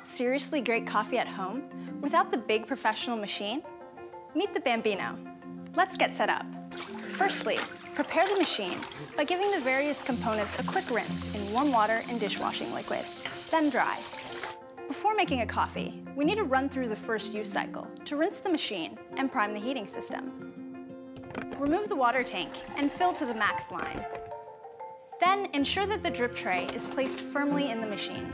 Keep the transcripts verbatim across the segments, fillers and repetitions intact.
Want seriously great coffee at home without the big professional machine? Meet the Bambino. Let's get set up. Firstly, prepare the machine by giving the various components a quick rinse in warm water and dishwashing liquid, then dry. Before making a coffee, we need to run through the first use cycle to rinse the machine and prime the heating system. Remove the water tank and fill to the max line. Then ensure that the drip tray is placed firmly in the machine.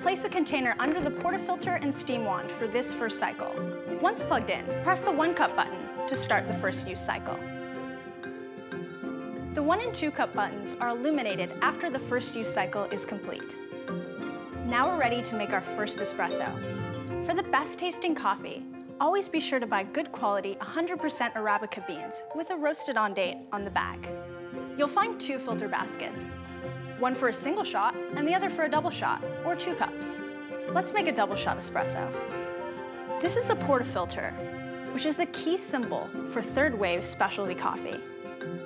Place a container under the portafilter and steam wand for this first cycle. Once plugged in, press the one cup button to start the first use cycle. The one and two cup buttons are illuminated after the first use cycle is complete. Now we're ready to make our first espresso. For the best tasting coffee, always be sure to buy good quality one hundred percent Arabica beans with a roasted on date on the bag. You'll find two filter baskets, one for a single shot and the other for a double shot, or two cups. Let's make a double shot espresso. This is a portafilter, which is a key symbol for third wave specialty coffee.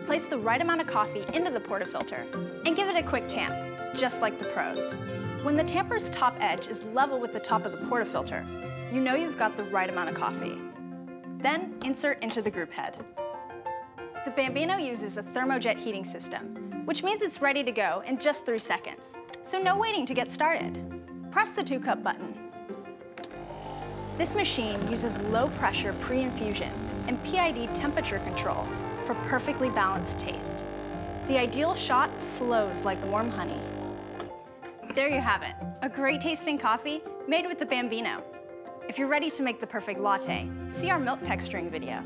Place the right amount of coffee into the portafilter and give it a quick tamp, just like the pros. When the tamper's top edge is level with the top of the portafilter, you know you've got the right amount of coffee. Then insert into the group head. The Bambino uses a ThermoJet heating system, which means it's ready to go in just three seconds, so no waiting to get started. Press the two cup button. This machine uses low pressure pre-infusion and P I D temperature control for perfectly balanced taste. The ideal shot flows like warm honey. There you have it, a great tasting coffee made with the Bambino. If you're ready to make the perfect latte, see our milk texturing video.